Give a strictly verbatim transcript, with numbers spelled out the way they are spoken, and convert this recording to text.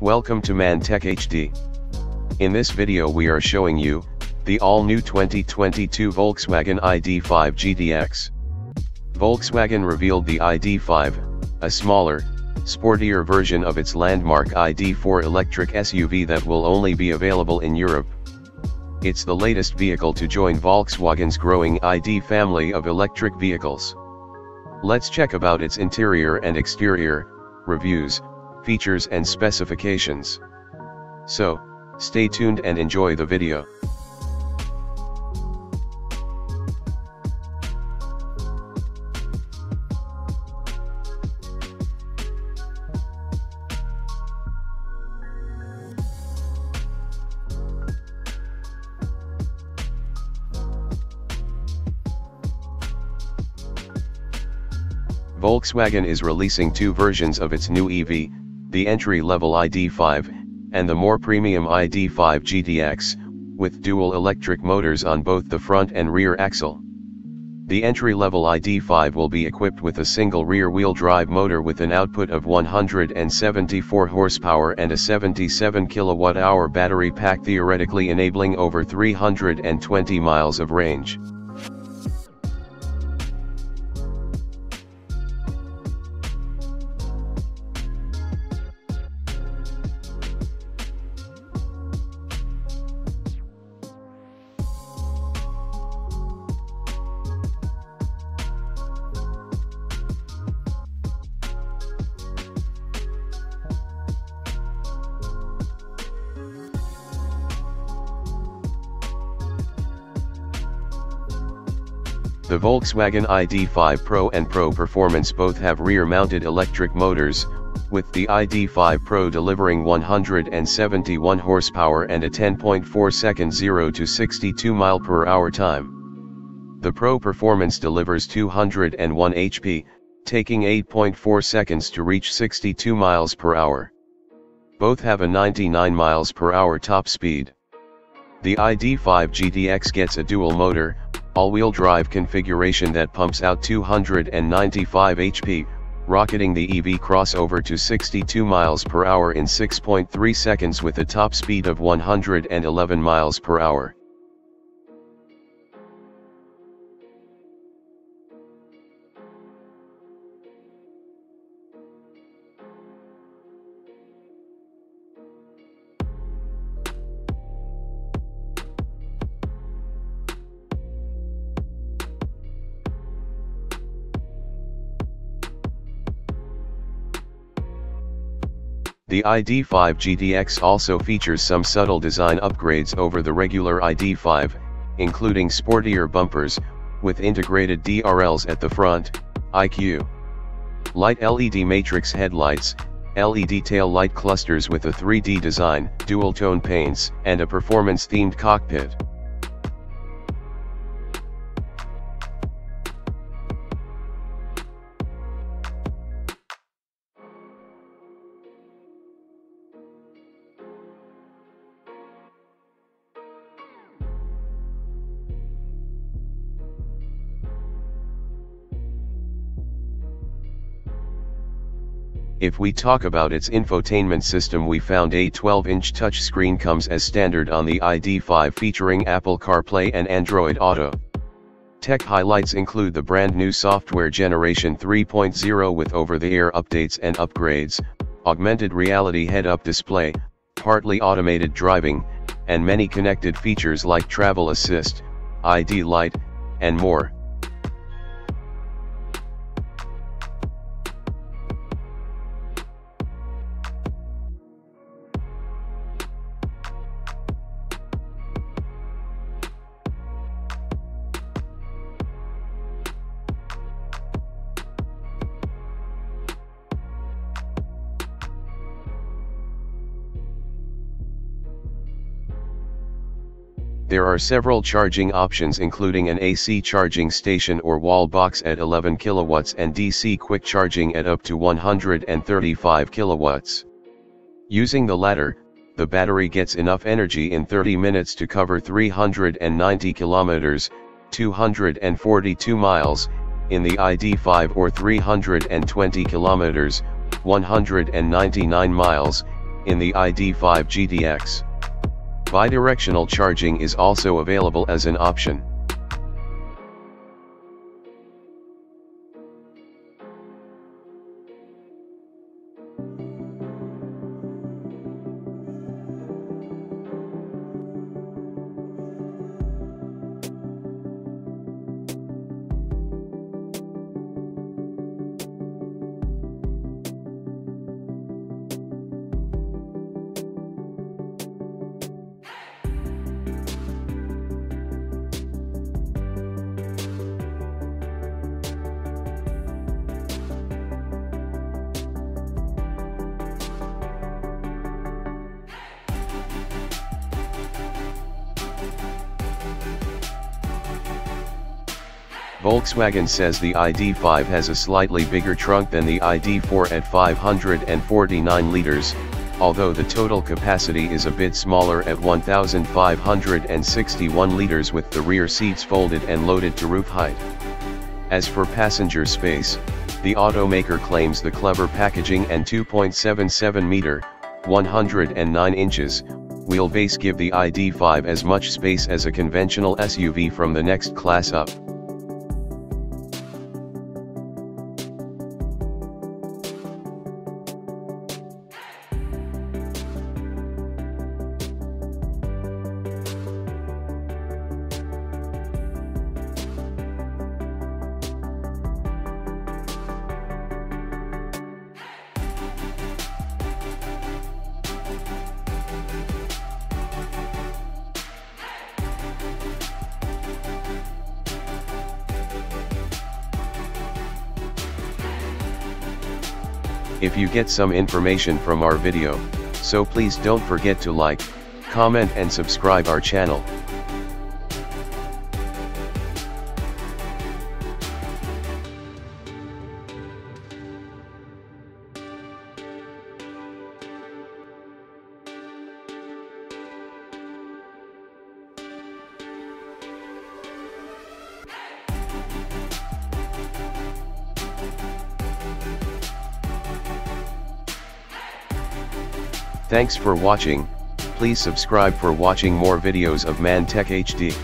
Welcome to Man Tech H D. In this video we are showing you the all-new twenty twenty-two Volkswagen I D five G T X. Volkswagen revealed the I D five, a smaller, sportier version of its landmark I D four electric S U V that will only be available in Europe. It's the latest vehicle to join Volkswagen's growing I D family of electric vehicles. Let's check about its interior and exterior, reviews, features and specifications. So, stay tuned and enjoy the video. Volkswagen is releasing two versions of its new E V, the entry-level I D five, and the more premium I D five G T X, with dual electric motors on both the front and rear axle. The entry-level I D five will be equipped with a single rear-wheel drive motor with an output of one hundred seventy-four horsepower and a seventy-seven kilowatt-hour battery pack, theoretically enabling over three hundred twenty miles of range. The Volkswagen I D five Pro and Pro Performance both have rear-mounted electric motors, with the I D five Pro delivering one hundred seventy-one horsepower and a ten point four second zero to sixty-two mile per hour time. The Pro Performance delivers two hundred one horsepower, taking eight point four seconds to reach sixty-two miles per hour. Both have a ninety-nine miles per hour top speed. The I D five G T X gets a dual motor, all-wheel drive configuration that pumps out two hundred ninety-five horsepower, rocketing the E V crossover to sixty-two miles per hour in six point three seconds with a top speed of one hundred eleven miles per hour. The I D five G T X also features some subtle design upgrades over the regular I D five, including sportier bumpers, with integrated D R Ls at the front, I Q.Light L E D matrix headlights, L E D tail light clusters with a three D design, dual-tone paints, and a performance-themed cockpit. If we talk about its infotainment system, we found a twelve inch touchscreen comes as standard on the I D five, featuring Apple CarPlay and Android Auto. Tech highlights include the brand new Software Generation three point oh with over-the-air updates and upgrades, augmented reality head-up display, partly automated driving, and many connected features like Travel Assist, I D.Light, and more. There are several charging options, including an A C charging station or wall box at eleven kilowatts and D C quick charging at up to one hundred thirty-five kilowatts. Using the latter, the battery gets enough energy in thirty minutes to cover three hundred ninety kilometers, two hundred forty-two miles, in the I D five, or three hundred twenty kilometers, one hundred ninety-nine miles, in the I D dot five G T X. Bidirectional charging is also available as an option. Volkswagen says the I D dot five has a slightly bigger trunk than the I D dot four at five hundred forty-nine liters, although the total capacity is a bit smaller at one thousand five hundred sixty-one liters with the rear seats folded and loaded to roof height. As for passenger space, the automaker claims the clever packaging and two point seven seven meter, one hundred nine inches, wheelbase give the I D dot five as much space as a conventional S U V from the next class up. If you get some information from our video, so please don't forget to like, comment and subscribe our channel. Thanks for watching. Please subscribe for watching more videos of Man Tech H D.